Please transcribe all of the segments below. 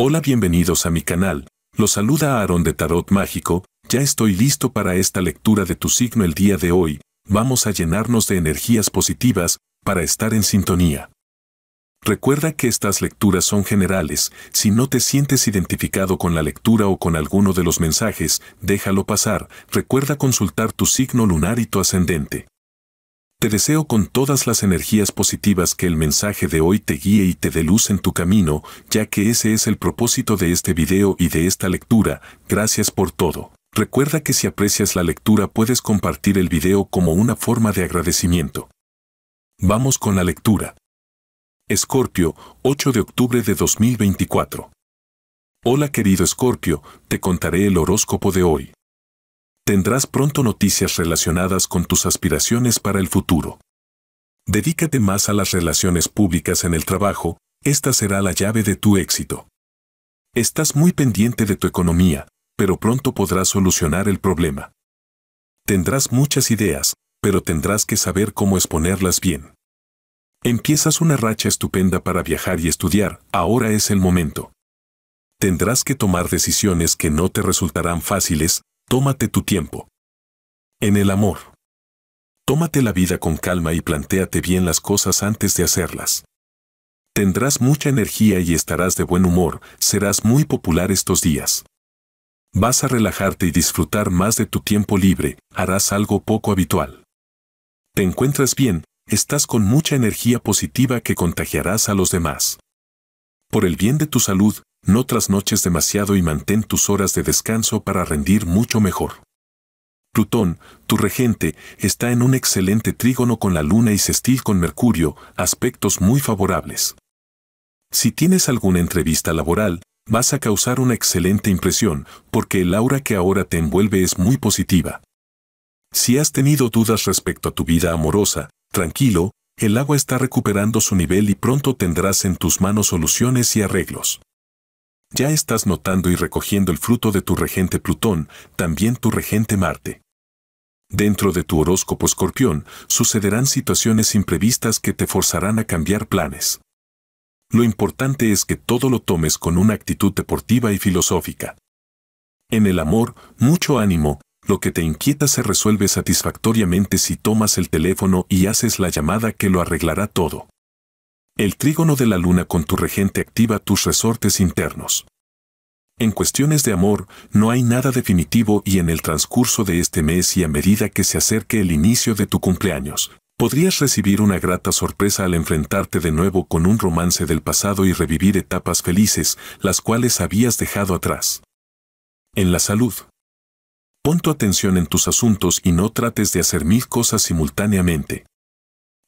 Hola, bienvenidos a mi canal. Los saluda Aaron de Tarot Mágico. Ya estoy listo para esta lectura de tu signo el día de hoy. Vamos a llenarnos de energías positivas para estar en sintonía. Recuerda que estas lecturas son generales. Si no te sientes identificado con la lectura o con alguno de los mensajes, déjalo pasar. Recuerda consultar tu signo lunar y tu ascendente. Te deseo con todas las energías positivas que el mensaje de hoy te guíe y te dé luz en tu camino, ya que ese es el propósito de este video y de esta lectura. Gracias por todo. Recuerda que si aprecias la lectura puedes compartir el video como una forma de agradecimiento. Vamos con la lectura. Escorpio, 8 de octubre de 2024. Hola querido Escorpio, te contaré el horóscopo de hoy. Tendrás pronto noticias relacionadas con tus aspiraciones para el futuro. Dedícate más a las relaciones públicas en el trabajo, esta será la llave de tu éxito. Estás muy pendiente de tu economía, pero pronto podrás solucionar el problema. Tendrás muchas ideas, pero tendrás que saber cómo exponerlas bien. Empiezas una racha estupenda para viajar y estudiar, ahora es el momento. Tendrás que tomar decisiones que no te resultarán fáciles. Tómate tu tiempo. En el amor. Tómate la vida con calma y plantéate bien las cosas antes de hacerlas. Tendrás mucha energía y estarás de buen humor, serás muy popular estos días. Vas a relajarte y disfrutar más de tu tiempo libre, harás algo poco habitual. Te encuentras bien, estás con mucha energía positiva que contagiarás a los demás. Por el bien de tu salud, no trasnoches demasiado y mantén tus horas de descanso para rendir mucho mejor. Plutón, tu regente, está en un excelente trígono con la Luna y sextil con Mercurio, aspectos muy favorables. Si tienes alguna entrevista laboral, vas a causar una excelente impresión, porque el aura que ahora te envuelve es muy positiva. Si has tenido dudas respecto a tu vida amorosa, tranquilo, el agua está recuperando su nivel y pronto tendrás en tus manos soluciones y arreglos. Ya estás notando y recogiendo el fruto de tu regente Plutón, también tu regente Marte. Dentro de tu horóscopo Escorpión, sucederán situaciones imprevistas que te forzarán a cambiar planes. Lo importante es que todo lo tomes con una actitud deportiva y filosófica. En el amor, mucho ánimo, lo que te inquieta se resuelve satisfactoriamente si tomas el teléfono y haces la llamada que lo arreglará todo. El trígono de la Luna con tu regente activa tus resortes internos. En cuestiones de amor, no hay nada definitivo y en el transcurso de este mes y a medida que se acerque el inicio de tu cumpleaños, podrías recibir una grata sorpresa al enfrentarte de nuevo con un romance del pasado y revivir etapas felices, las cuales habías dejado atrás. En la salud. Pon tu atención en tus asuntos y no trates de hacer 1000 cosas simultáneamente.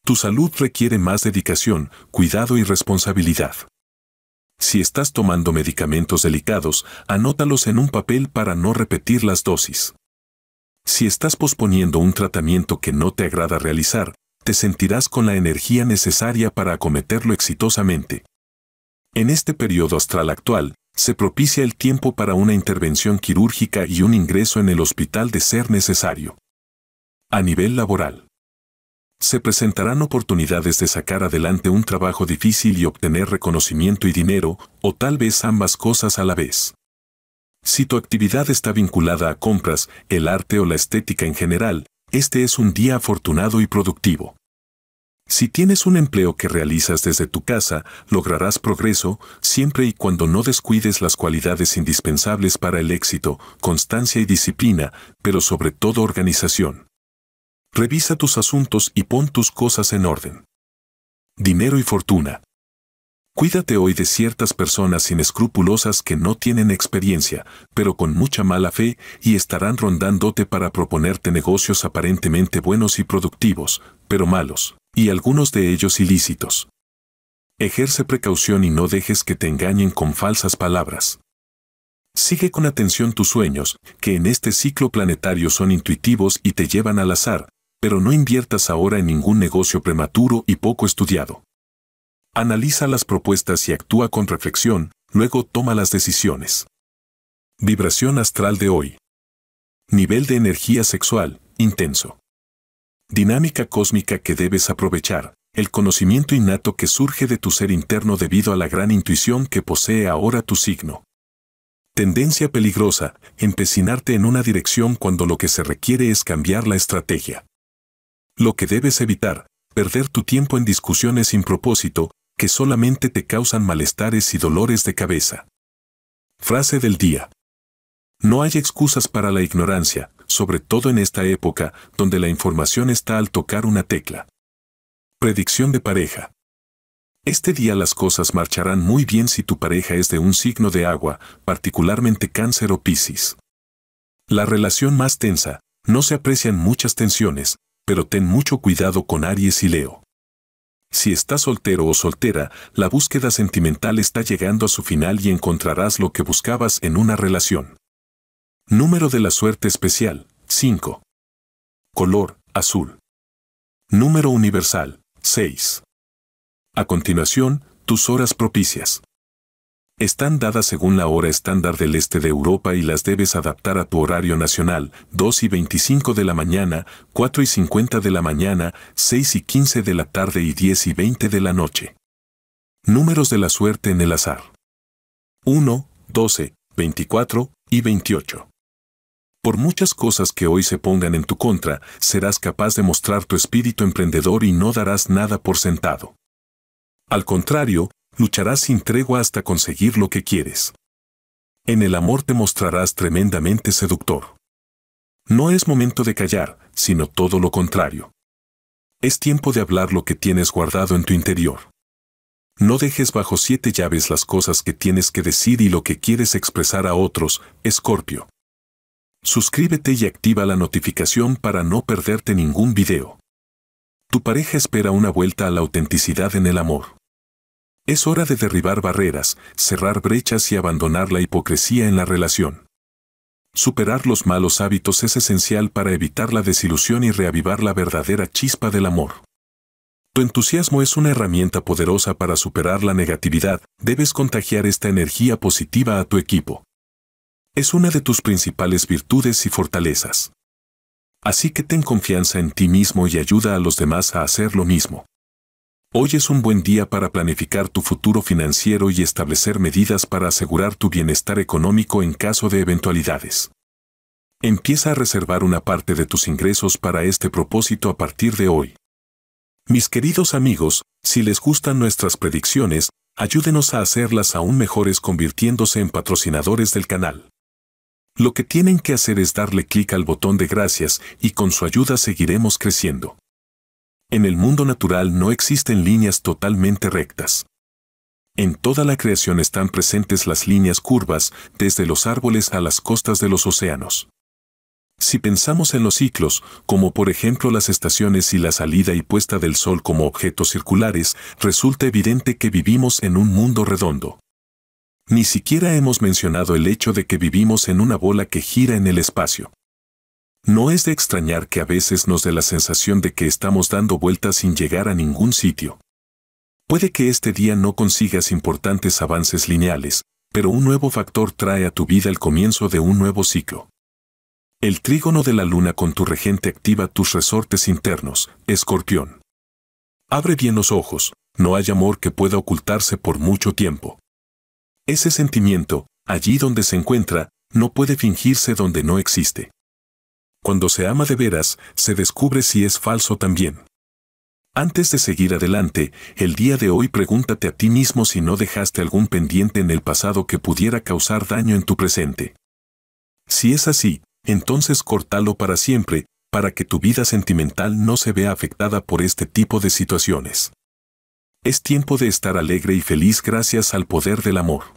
Tu salud requiere más dedicación, cuidado y responsabilidad. Si estás tomando medicamentos delicados, anótalos en un papel para no repetir las dosis. Si estás posponiendo un tratamiento que no te agrada realizar, te sentirás con la energía necesaria para acometerlo exitosamente. En este periodo astral actual, se propicia el tiempo para una intervención quirúrgica y un ingreso en el hospital de ser necesario. A nivel laboral. Se presentarán oportunidades de sacar adelante un trabajo difícil y obtener reconocimiento y dinero, o tal vez ambas cosas a la vez. Si tu actividad está vinculada a compras, el arte o la estética en general, este es un día afortunado y productivo. Si tienes un empleo que realizas desde tu casa, lograrás progreso, siempre y cuando no descuides las cualidades indispensables para el éxito, constancia y disciplina, pero sobre todo organización. Revisa tus asuntos y pon tus cosas en orden. Dinero y fortuna. Cuídate hoy de ciertas personas inescrupulosas que no tienen experiencia, pero con mucha mala fe y estarán rondándote para proponerte negocios aparentemente buenos y productivos, pero malos, y algunos de ellos ilícitos. Ejerce precaución y no dejes que te engañen con falsas palabras. Sigue con atención tus sueños, que en este ciclo planetario son intuitivos y te llevan al azar, pero no inviertas ahora en ningún negocio prematuro y poco estudiado. Analiza las propuestas y actúa con reflexión, luego toma las decisiones. Vibración astral de hoy. Nivel de energía sexual, intenso. Dinámica cósmica que debes aprovechar. el conocimiento innato que surge de tu ser interno debido a la gran intuición que posee ahora tu signo. Tendencia peligrosa, empecinarte en una dirección cuando lo que se requiere es cambiar la estrategia. Lo que debes evitar, perder tu tiempo en discusiones sin propósito, que solamente te causan malestares y dolores de cabeza. Frase del día. No hay excusas para la ignorancia, sobre todo en esta época, donde la información está al tocar una tecla. Predicción de pareja. Este día las cosas marcharán muy bien si tu pareja es de un signo de agua, particularmente Cáncer o Piscis. La relación más tensa, no se aprecian muchas tensiones, pero ten mucho cuidado con Aries y Leo. Si estás soltero o soltera, la búsqueda sentimental está llegando a su final y encontrarás lo que buscabas en una relación. Número de la suerte especial, 5. Color, azul. Número universal, 6. A continuación, tus horas propicias. Están dadas según la hora estándar del este de Europa y las debes adaptar a tu horario nacional, 2:25 de la mañana, 4:50 de la mañana, 6:15 de la tarde y 10:20 de la noche. Números de la suerte en el azar. 1, 12, 24 y 28. Por muchas cosas que hoy se pongan en tu contra, serás capaz de mostrar tu espíritu emprendedor y no darás nada por sentado. Al contrario, lucharás sin tregua hasta conseguir lo que quieres. En el amor te mostrarás tremendamente seductor. No es momento de callar, sino todo lo contrario. Es tiempo de hablar lo que tienes guardado en tu interior. No dejes bajo 7 llaves las cosas que tienes que decir y lo que quieres expresar a otros, Escorpio. Suscríbete y activa la notificación para no perderte ningún video. Tu pareja espera una vuelta a la autenticidad en el amor. Es hora de derribar barreras, cerrar brechas y abandonar la hipocresía en la relación. Superar los malos hábitos es esencial para evitar la desilusión y reavivar la verdadera chispa del amor. Tu entusiasmo es una herramienta poderosa para superar la negatividad, debes contagiar esta energía positiva a tu equipo. Es una de tus principales virtudes y fortalezas. Así que ten confianza en ti mismo y ayuda a los demás a hacer lo mismo. Hoy es un buen día para planificar tu futuro financiero y establecer medidas para asegurar tu bienestar económico en caso de eventualidades. Empieza a reservar una parte de tus ingresos para este propósito a partir de hoy. Mis queridos amigos, si les gustan nuestras predicciones, ayúdenos a hacerlas aún mejores convirtiéndose en patrocinadores del canal. Lo que tienen que hacer es darle clic al botón de gracias y con su ayuda seguiremos creciendo. En el mundo natural no existen líneas totalmente rectas. En toda la creación están presentes las líneas curvas, desde los árboles a las costas de los océanos. Si pensamos en los ciclos, como por ejemplo las estaciones y la salida y puesta del sol como objetos circulares, resulta evidente que vivimos en un mundo redondo. Ni siquiera hemos mencionado el hecho de que vivimos en una bola que gira en el espacio. No es de extrañar que a veces nos dé la sensación de que estamos dando vueltas sin llegar a ningún sitio. Puede que este día no consigas importantes avances lineales, pero un nuevo factor trae a tu vida el comienzo de un nuevo ciclo. El trígono de la luna con tu regente activa tus resortes internos, Escorpión. Abre bien los ojos, no hay amor que pueda ocultarse por mucho tiempo. Ese sentimiento, allí donde se encuentra, no puede fingirse donde no existe. Cuando se ama de veras, se descubre si es falso también. Antes de seguir adelante, el día de hoy pregúntate a ti mismo si no dejaste algún pendiente en el pasado que pudiera causar daño en tu presente. Si es así, entonces córtalo para siempre, para que tu vida sentimental no se vea afectada por este tipo de situaciones. Es tiempo de estar alegre y feliz gracias al poder del amor.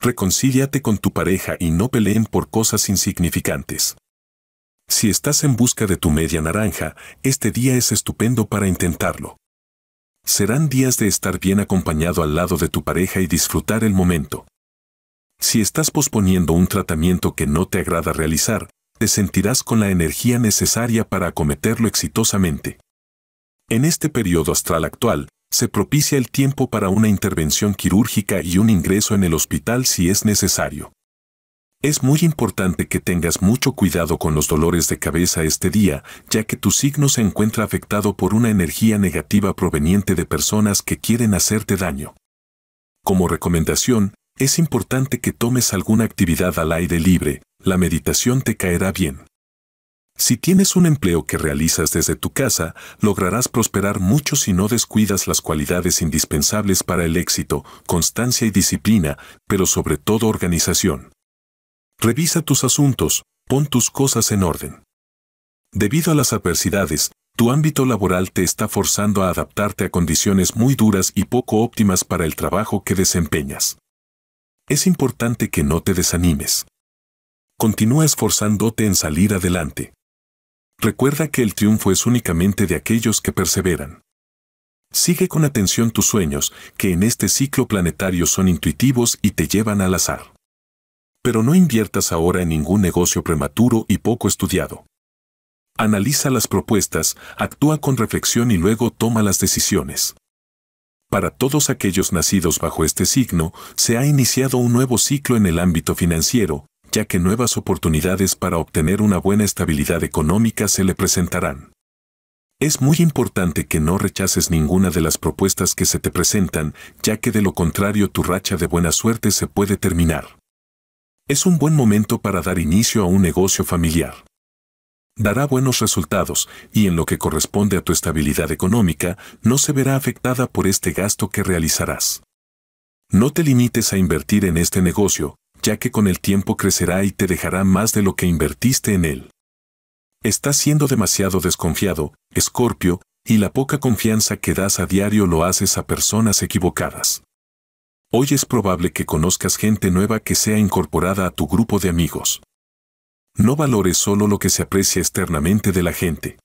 Reconcíliate con tu pareja y no peleen por cosas insignificantes. Si estás en busca de tu media naranja, este día es estupendo para intentarlo. Serán días de estar bien acompañado al lado de tu pareja y disfrutar el momento. Si estás posponiendo un tratamiento que no te agrada realizar, te sentirás con la energía necesaria para acometerlo exitosamente. En este periodo astral actual, se propicia el tiempo para una intervención quirúrgica y un ingreso en el hospital si es necesario. Es muy importante que tengas mucho cuidado con los dolores de cabeza este día, ya que tu signo se encuentra afectado por una energía negativa proveniente de personas que quieren hacerte daño. Como recomendación, es importante que tomes alguna actividad al aire libre, la meditación te caerá bien. Si tienes un empleo que realizas desde tu casa, lograrás prosperar mucho si no descuidas las cualidades indispensables para el éxito, constancia y disciplina, pero sobre todo organización. Revisa tus asuntos, pon tus cosas en orden. Debido a las adversidades, tu ámbito laboral te está forzando a adaptarte a condiciones muy duras y poco óptimas para el trabajo que desempeñas. Es importante que no te desanimes. Continúa esforzándote en salir adelante. Recuerda que el triunfo es únicamente de aquellos que perseveran. Sigue con atención tus sueños, que en este ciclo planetario son intuitivos y te llevan al azar. Pero no inviertas ahora en ningún negocio prematuro y poco estudiado. Analiza las propuestas, actúa con reflexión y luego toma las decisiones. Para todos aquellos nacidos bajo este signo, se ha iniciado un nuevo ciclo en el ámbito financiero, ya que nuevas oportunidades para obtener una buena estabilidad económica se le presentarán. Es muy importante que no rechaces ninguna de las propuestas que se te presentan, ya que de lo contrario tu racha de buena suerte se puede terminar. Es un buen momento para dar inicio a un negocio familiar. Dará buenos resultados, y en lo que corresponde a tu estabilidad económica, no se verá afectada por este gasto que realizarás. No te limites a invertir en este negocio, ya que con el tiempo crecerá y te dejará más de lo que invertiste en él. Estás siendo demasiado desconfiado, Escorpio, y la poca confianza que das a diario lo haces a personas equivocadas. Hoy es probable que conozcas gente nueva que sea incorporada a tu grupo de amigos. No valores solo lo que se aprecia externamente de la gente.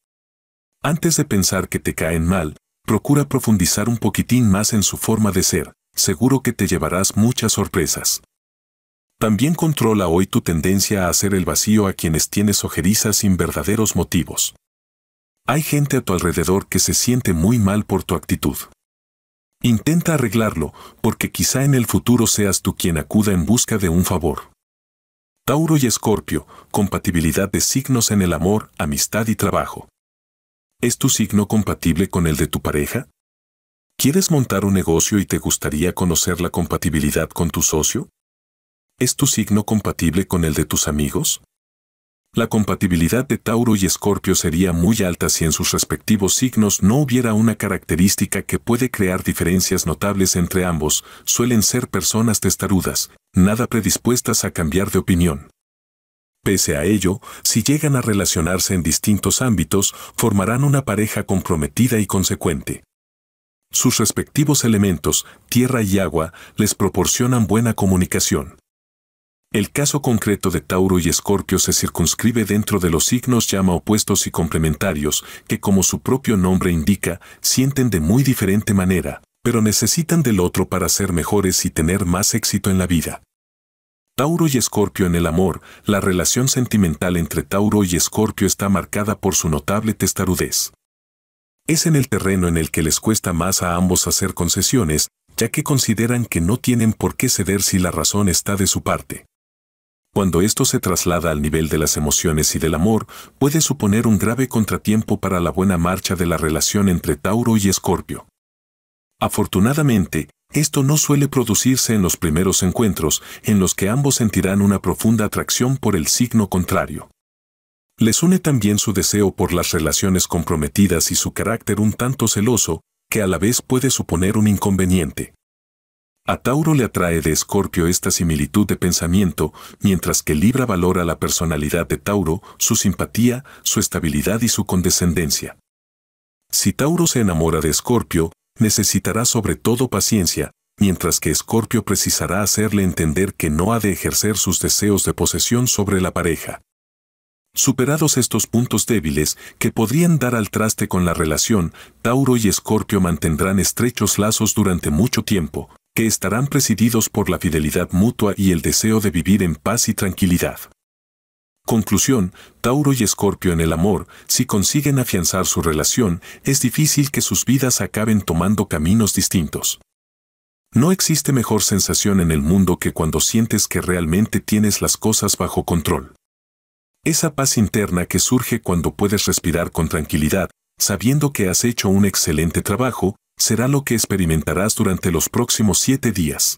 Antes de pensar que te caen mal, procura profundizar un poquitín más en su forma de ser, seguro que te llevarás muchas sorpresas. También controla hoy tu tendencia a hacer el vacío a quienes tienes ojerizas sin verdaderos motivos. Hay gente a tu alrededor que se siente muy mal por tu actitud. Intenta arreglarlo, porque quizá en el futuro seas tú quien acuda en busca de un favor. Tauro y Escorpio, compatibilidad de signos en el amor, amistad y trabajo. ¿Es tu signo compatible con el de tu pareja? ¿Quieres montar un negocio y te gustaría conocer la compatibilidad con tu socio? ¿Es tu signo compatible con el de tus amigos? La compatibilidad de Tauro y Escorpio sería muy alta si en sus respectivos signos no hubiera una característica que puede crear diferencias notables entre ambos, suelen ser personas testarudas, nada predispuestas a cambiar de opinión. Pese a ello, si llegan a relacionarse en distintos ámbitos, formarán una pareja comprometida y consecuente. Sus respectivos elementos, tierra y agua, les proporcionan buena comunicación. El caso concreto de Tauro y Escorpio se circunscribe dentro de los signos llama opuestos y complementarios, que como su propio nombre indica, sienten de muy diferente manera, pero necesitan del otro para ser mejores y tener más éxito en la vida. Tauro y Escorpio en el amor, la relación sentimental entre Tauro y Escorpio está marcada por su notable testarudez. Es en el terreno en el que les cuesta más a ambos hacer concesiones, ya que consideran que no tienen por qué ceder si la razón está de su parte. Cuando esto se traslada al nivel de las emociones y del amor, puede suponer un grave contratiempo para la buena marcha de la relación entre Tauro y Escorpio. Afortunadamente, esto no suele producirse en los primeros encuentros, en los que ambos sentirán una profunda atracción por el signo contrario. Les une también su deseo por las relaciones comprometidas y su carácter un tanto celoso, que a la vez puede suponer un inconveniente. A Tauro le atrae de Escorpio esta similitud de pensamiento, mientras que Libra valora la personalidad de Tauro, su simpatía, su estabilidad y su condescendencia. Si Tauro se enamora de Escorpio, necesitará sobre todo paciencia, mientras que Escorpio precisará hacerle entender que no ha de ejercer sus deseos de posesión sobre la pareja. Superados estos puntos débiles que podrían dar al traste con la relación, Tauro y Escorpio mantendrán estrechos lazos durante mucho tiempo, que estarán presididos por la fidelidad mutua y el deseo de vivir en paz y tranquilidad. Conclusión, Tauro y Escorpio en el amor, si consiguen afianzar su relación, es difícil que sus vidas acaben tomando caminos distintos. No existe mejor sensación en el mundo que cuando sientes que realmente tienes las cosas bajo control. Esa paz interna que surge cuando puedes respirar con tranquilidad, sabiendo que has hecho un excelente trabajo, será lo que experimentarás durante los próximos 7 días.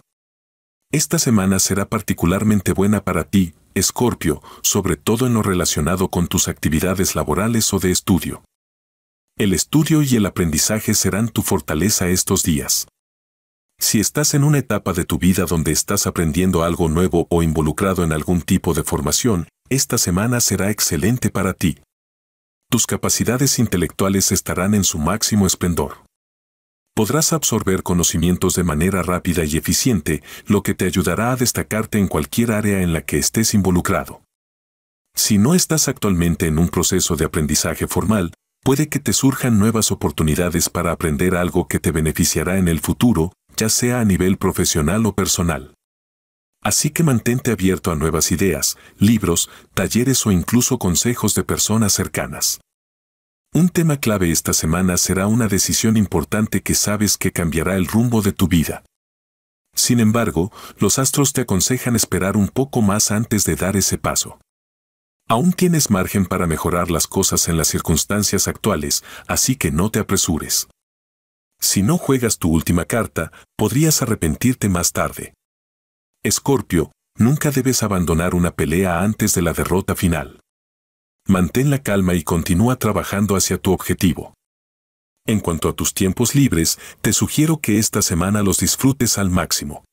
Esta semana será particularmente buena para ti, Escorpio, sobre todo en lo relacionado con tus actividades laborales o de estudio. El estudio y el aprendizaje serán tu fortaleza estos días. Si estás en una etapa de tu vida donde estás aprendiendo algo nuevo o involucrado en algún tipo de formación, esta semana será excelente para ti. Tus capacidades intelectuales estarán en su máximo esplendor. Podrás absorber conocimientos de manera rápida y eficiente, lo que te ayudará a destacarte en cualquier área en la que estés involucrado. Si no estás actualmente en un proceso de aprendizaje formal, puede que te surjan nuevas oportunidades para aprender algo que te beneficiará en el futuro, ya sea a nivel profesional o personal. Así que mantente abierto a nuevas ideas, libros, talleres o incluso consejos de personas cercanas. Un tema clave esta semana será una decisión importante que sabes que cambiará el rumbo de tu vida. Sin embargo, los astros te aconsejan esperar un poco más antes de dar ese paso. Aún tienes margen para mejorar las cosas en las circunstancias actuales, así que no te apresures. Si no juegas tu última carta, podrías arrepentirte más tarde. Escorpio, nunca debes abandonar una pelea antes de la derrota final. Mantén la calma y continúa trabajando hacia tu objetivo. En cuanto a tus tiempos libres, te sugiero que esta semana los disfrutes al máximo.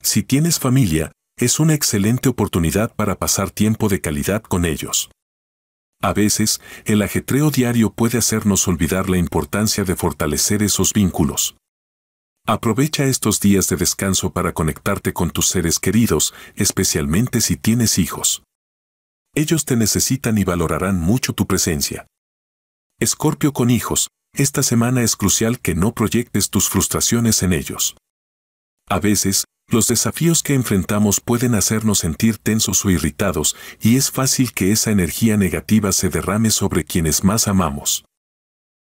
Si tienes familia, es una excelente oportunidad para pasar tiempo de calidad con ellos. A veces, el ajetreo diario puede hacernos olvidar la importancia de fortalecer esos vínculos. Aprovecha estos días de descanso para conectarte con tus seres queridos, especialmente si tienes hijos. Ellos te necesitan y valorarán mucho tu presencia. Escorpio con hijos, esta semana es crucial que no proyectes tus frustraciones en ellos. A veces, los desafíos que enfrentamos pueden hacernos sentir tensos o irritados, y es fácil que esa energía negativa se derrame sobre quienes más amamos.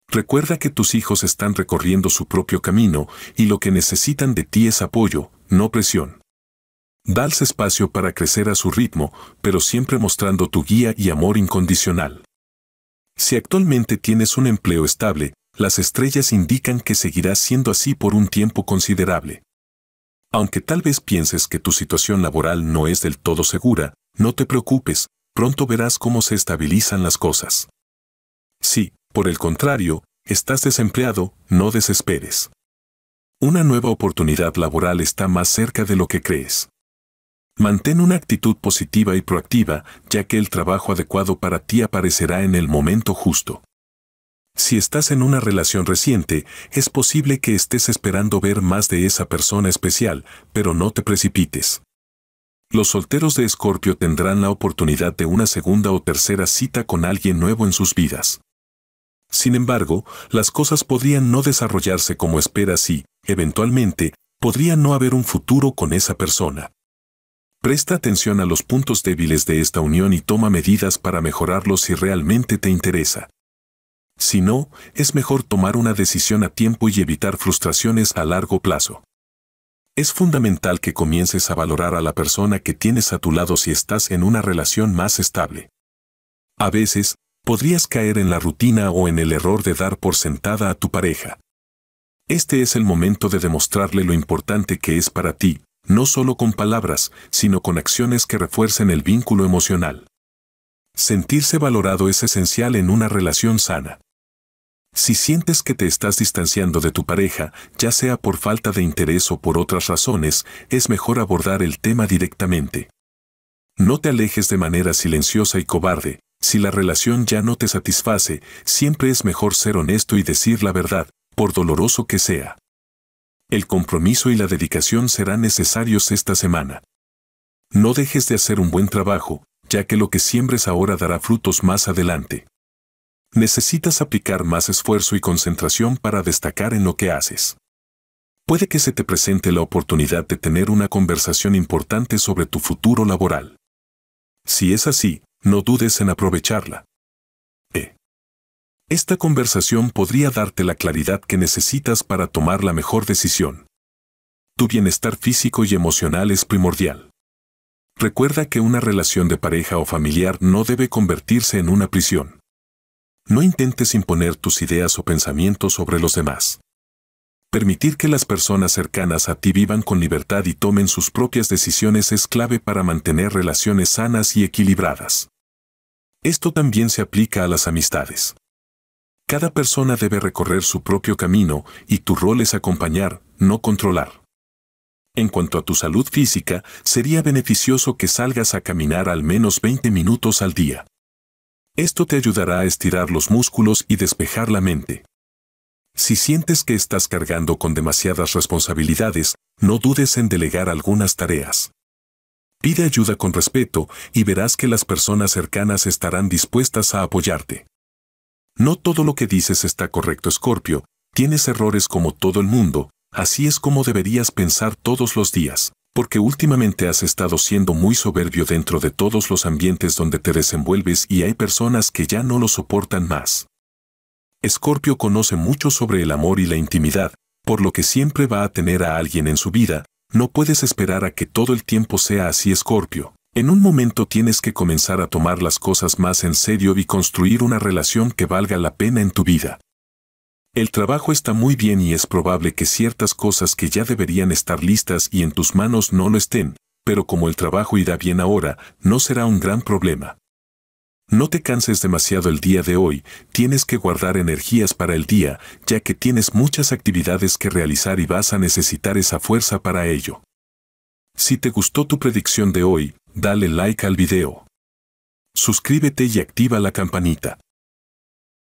Recuerda que tus hijos están recorriendo su propio camino, y lo que necesitan de ti es apoyo, no presión. Dales espacio para crecer a su ritmo, pero siempre mostrando tu guía y amor incondicional. Si actualmente tienes un empleo estable, las estrellas indican que seguirás siendo así por un tiempo considerable. Aunque tal vez pienses que tu situación laboral no es del todo segura, no te preocupes, pronto verás cómo se estabilizan las cosas. Si, por el contrario, estás desempleado, no desesperes. Una nueva oportunidad laboral está más cerca de lo que crees. Mantén una actitud positiva y proactiva, ya que el trabajo adecuado para ti aparecerá en el momento justo. Si estás en una relación reciente, es posible que estés esperando ver más de esa persona especial, pero no te precipites. Los solteros de Escorpio tendrán la oportunidad de una segunda o tercera cita con alguien nuevo en sus vidas. Sin embargo, las cosas podrían no desarrollarse como esperas y, eventualmente, podría no haber un futuro con esa persona. Presta atención a los puntos débiles de esta unión y toma medidas para mejorarlos si realmente te interesa. Si no, es mejor tomar una decisión a tiempo y evitar frustraciones a largo plazo. Es fundamental que comiences a valorar a la persona que tienes a tu lado si estás en una relación más estable. A veces, podrías caer en la rutina o en el error de dar por sentada a tu pareja. Este es el momento de demostrarle lo importante que es para ti, no solo con palabras, sino con acciones que refuercen el vínculo emocional. Sentirse valorado es esencial en una relación sana. Si sientes que te estás distanciando de tu pareja, ya sea por falta de interés o por otras razones, es mejor abordar el tema directamente. No te alejes de manera silenciosa y cobarde. Si la relación ya no te satisface, siempre es mejor ser honesto y decir la verdad, por doloroso que sea. El compromiso y la dedicación serán necesarios esta semana. No dejes de hacer un buen trabajo, ya que lo que siembres ahora dará frutos más adelante. Necesitas aplicar más esfuerzo y concentración para destacar en lo que haces. Puede que se te presente la oportunidad de tener una conversación importante sobre tu futuro laboral. Si es así, no dudes en aprovecharla. Esta conversación podría darte la claridad que necesitas para tomar la mejor decisión. Tu bienestar físico y emocional es primordial. Recuerda que una relación de pareja o familiar no debe convertirse en una prisión. No intentes imponer tus ideas o pensamientos sobre los demás. Permitir que las personas cercanas a ti vivan con libertad y tomen sus propias decisiones es clave para mantener relaciones sanas y equilibradas. Esto también se aplica a las amistades. Cada persona debe recorrer su propio camino y tu rol es acompañar, no controlar. En cuanto a tu salud física, sería beneficioso que salgas a caminar al menos 20 minutos al día. Esto te ayudará a estirar los músculos y despejar la mente. Si sientes que estás cargando con demasiadas responsabilidades, no dudes en delegar algunas tareas. Pide ayuda con respeto y verás que las personas cercanas estarán dispuestas a apoyarte. No todo lo que dices está correcto, Escorpio. Tienes errores como todo el mundo, así es como deberías pensar todos los días, porque últimamente has estado siendo muy soberbio dentro de todos los ambientes donde te desenvuelves y hay personas que ya no lo soportan más. Escorpio conoce mucho sobre el amor y la intimidad, por lo que siempre va a tener a alguien en su vida. No puedes esperar a que todo el tiempo sea así, Escorpio. En un momento tienes que comenzar a tomar las cosas más en serio y construir una relación que valga la pena en tu vida. El trabajo está muy bien y es probable que ciertas cosas que ya deberían estar listas y en tus manos no lo estén, pero como el trabajo irá bien ahora, no será un gran problema. No te canses demasiado el día de hoy, tienes que guardar energías para el día, ya que tienes muchas actividades que realizar y vas a necesitar esa fuerza para ello. Si te gustó tu predicción de hoy, dale like al video. Suscríbete y activa la campanita.